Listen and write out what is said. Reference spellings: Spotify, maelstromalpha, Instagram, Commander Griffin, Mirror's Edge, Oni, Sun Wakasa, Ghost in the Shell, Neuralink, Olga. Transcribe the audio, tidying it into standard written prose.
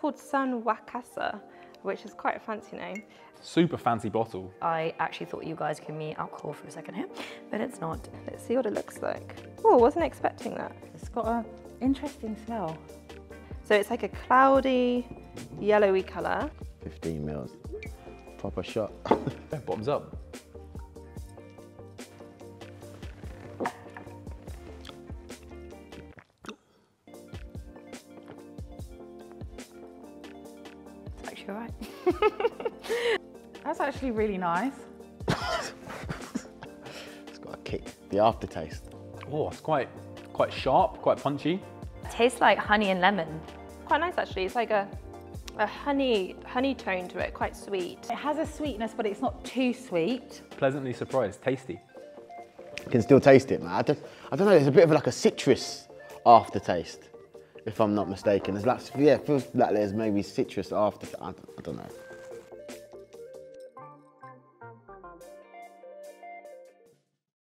called Sun Wakasa, which is quite a fancy name. Super fancy bottle. I actually thought you guys could meet alcohol for a second here, but it's not. Let's see what it looks like. Oh, wasn't expecting that. It's got an interesting smell. So it's like a cloudy, yellowy colour. 15 mils, proper shot. Bottoms up. All right. That's actually really nice. It's got a kick, the aftertaste. Oh, it's quite sharp, quite punchy. It tastes like honey and lemon. Quite nice actually, it's like a honey tone to it, quite sweet. It has a sweetness, but it's not too sweet. Pleasantly surprised, tasty. You can still taste it, man. I don't know, there's a bit of like a citrus aftertaste, if I'm not mistaken. There's like, yeah, it feels like there's maybe citrus after, I don't know.